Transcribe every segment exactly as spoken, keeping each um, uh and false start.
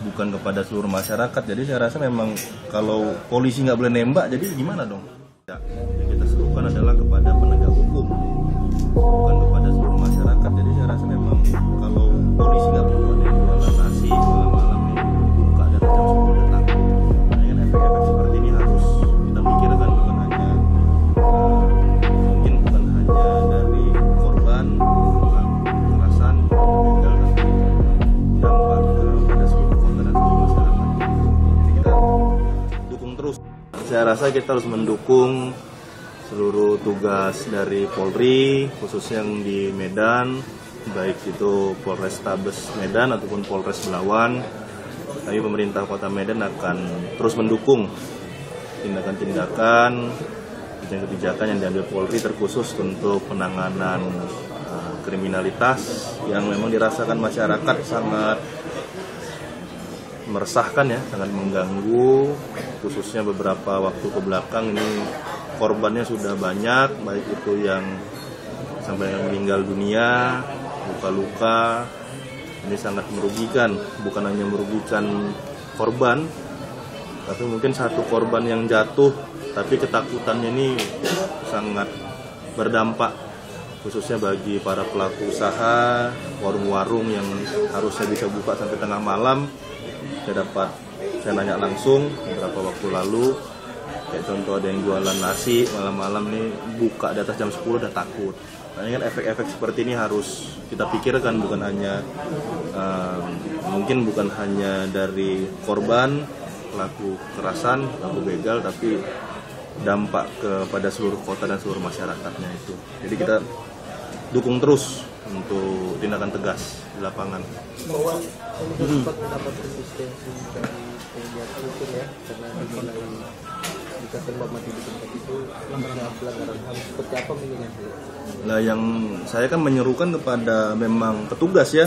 bukan kepada seluruh masyarakat. Jadi saya rasa memang kalau polisi nggak boleh nembak, jadi gimana dong? Yang kita serukan adalah kepada penegak hukum, bukan kepada seluruh masyarakat. Jadi saya rasa memang kalau polisi nggak boleh nembak, nasi malam-malam ini buka dan jam sepuluh datang. Nah, kan efek-efek seperti ini harus kita pikirkan, bukan hanya uh, mungkin bukan hanya dari korban kekerasan, meninggal, tapi dampak kepada seluruh korban dan seluruh masyarakat. Jadi kita dukung terus. Saya rasa kita harus mendukung seluruh tugas dari Polri, khususnya yang di Medan, baik itu Polres Tabes Medan ataupun Polres Belawan. Kami pemerintah Kota Medan akan terus mendukung tindakan-tindakan dan kebijakan yang diambil Polri, terkhusus untuk penanganan uh, kriminalitas yang memang dirasakan masyarakat sangat meresahkan, ya, sangat mengganggu, khususnya beberapa waktu ke belakang ini. Korbannya sudah banyak, baik itu yang sampai yang meninggal dunia, luka-luka. Ini sangat merugikan, bukan hanya merugikan korban, tapi mungkin satu korban yang jatuh, tapi ketakutannya ini sangat berdampak, khususnya bagi para pelaku usaha, warung-warung yang harusnya bisa buka sampai tengah malam. Saya dapat, saya nanya langsung beberapa waktu lalu. Kayak contoh ada yang jualan nasi malam-malam nih, buka di atas jam sepuluh udah takut. Nah, ini kan efek-efek seperti ini harus kita pikirkan, bukan hanya uh, mungkin bukan hanya dari korban pelaku kekerasan, pelaku begal, tapi dampak kepada seluruh kota dan seluruh masyarakatnya itu. Jadi kita dukung terus untuk tindakan tegas di lapangan. Bahwa untuk dapat dapat konsistensi dari penegak hukum, ya, karena dikatakan bahwa mati di tempat itu pelanggaran H A M seperti apa mungkin? Nah, yang saya kan menyerukan kepada memang petugas, ya.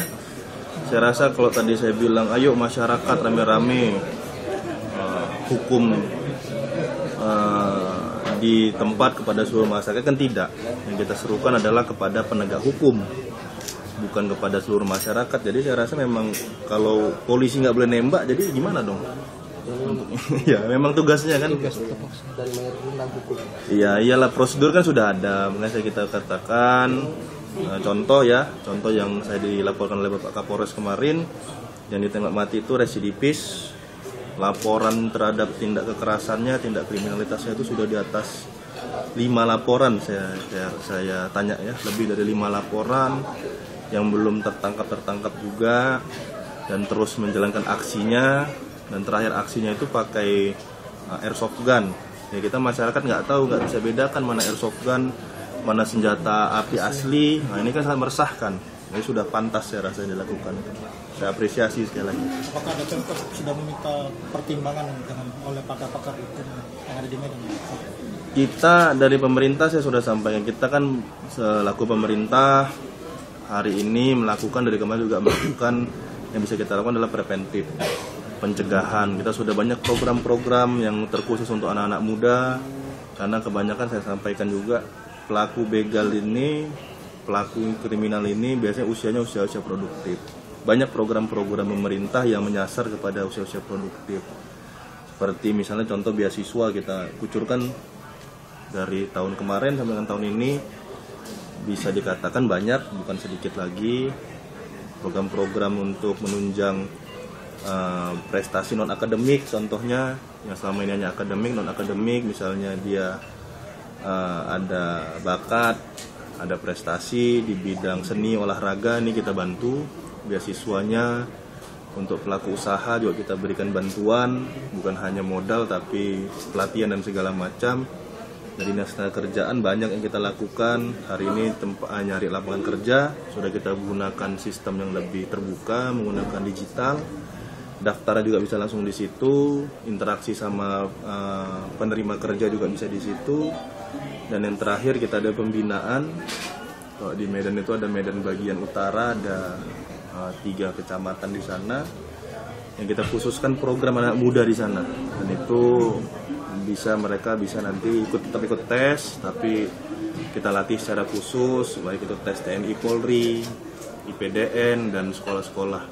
Saya rasa kalau tadi saya bilang, ayo masyarakat rame-rame, uh, hukum uh, di tempat kepada seluruh masyarakat, kan tidak. Yang kita serukan adalah kepada penegak hukum, bukan kepada seluruh masyarakat. Jadi saya rasa memang kalau polisi nggak boleh nembak, jadi gimana dong? Ya memang tugasnya kan. Tugas dari menegakkan hukum. Iya, iyalah, prosedur kan sudah ada. Makanya kita katakan contoh, ya, contoh yang saya dilaporkan oleh Bapak Kapolres kemarin, yang ditembak mati itu residivis, laporan terhadap tindak kekerasannya, tindak kriminalitasnya itu sudah di atas lima laporan. Saya, saya saya tanya, ya, lebih dari lima laporan yang belum tertangkap tertangkap juga dan terus menjalankan aksinya, dan terakhir aksinya itu pakai uh, airsoft gun. Ya, kita masyarakat nggak tahu, nggak bisa bedakan mana airsoft gun, mana senjata api asli. Nah, ini kan sangat meresahkan. Ini sudah pantas, saya rasa, dilakukan. Saya apresiasi sekali lagi. Apakah dokter sudah meminta pertimbangan dengan oleh pakar-pakar hukum yang ada di Medan? Kita dari pemerintah, saya sudah sampaikan, kita kan selaku pemerintah hari ini melakukan, dari kemarin juga melakukan, yang bisa kita lakukan adalah preventif, pencegahan. Kita sudah banyak program-program yang terkhusus untuk anak-anak muda, karena kebanyakan saya sampaikan juga pelaku begal ini, pelaku kriminal ini biasanya usianya usia-usia produktif. Banyak program-program pemerintah yang menyasar kepada usia-usia produktif. Seperti misalnya contoh beasiswa, kita kucurkan dari tahun kemarin sampai dengan tahun ini, bisa dikatakan banyak, bukan sedikit lagi, program-program untuk menunjang uh, prestasi non-akademik. Contohnya yang selama ini hanya akademik, non-akademik, misalnya dia uh, ada bakat, ada prestasi di bidang seni, olahraga, ini kita bantu. Beasiswanya untuk pelaku usaha juga kita berikan bantuan, bukan hanya modal tapi pelatihan dan segala macam. Dari dinas tenaga kerjaan banyak yang kita lakukan. Hari ini tempat nyari lapangan kerja sudah kita gunakan sistem yang lebih terbuka, menggunakan digital. Daftarnya juga bisa langsung di situ, interaksi sama uh, penerima kerja juga bisa di situ. Dan yang terakhir kita ada pembinaan. Kalau di Medan itu ada Medan bagian utara, ada uh, tiga kecamatan di sana yang kita khususkan program anak muda di sana. Dan itu bisa mereka bisa nanti ikut tapi ikut tes, tapi kita latih secara khusus, baik itu tes T N I, Polri, I P D N, dan sekolah-sekolah.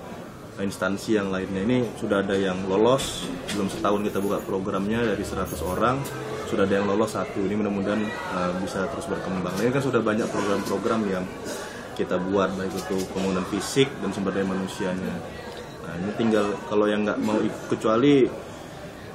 instansi yang lainnya. Ini sudah ada yang lolos, belum setahun kita buka programnya, dari seratus orang sudah ada yang lolos satu. Ini mudah-mudahan uh, bisa terus berkembang. Nah, ini kan sudah banyak program-program yang kita buat, baik itu pembangunan fisik dan sumber daya manusianya. Nah, ini tinggal kalau yang nggak mau ikut, kecuali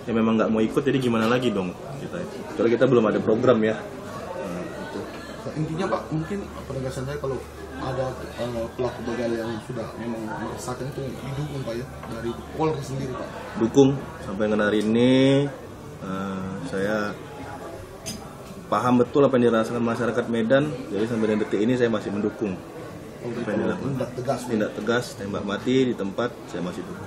yang memang nggak mau ikut, jadi gimana lagi dong kita? Kecuali kita belum ada program ya. Nah, itu. Nah, intinya Pak, mungkin penegasan saya kalau ada uh, pelaku begal yang sudah memang merasakan itu, didukung Pak ya, dari Polri sendiri Pak? Dukung, sampai dengan hari ini uh, saya paham betul apa yang dirasakan masyarakat Medan, jadi sampai dengan detik ini saya masih mendukung. Oh, tindak tegas, tindak tegas, tembak mati di tempat, saya masih dukung.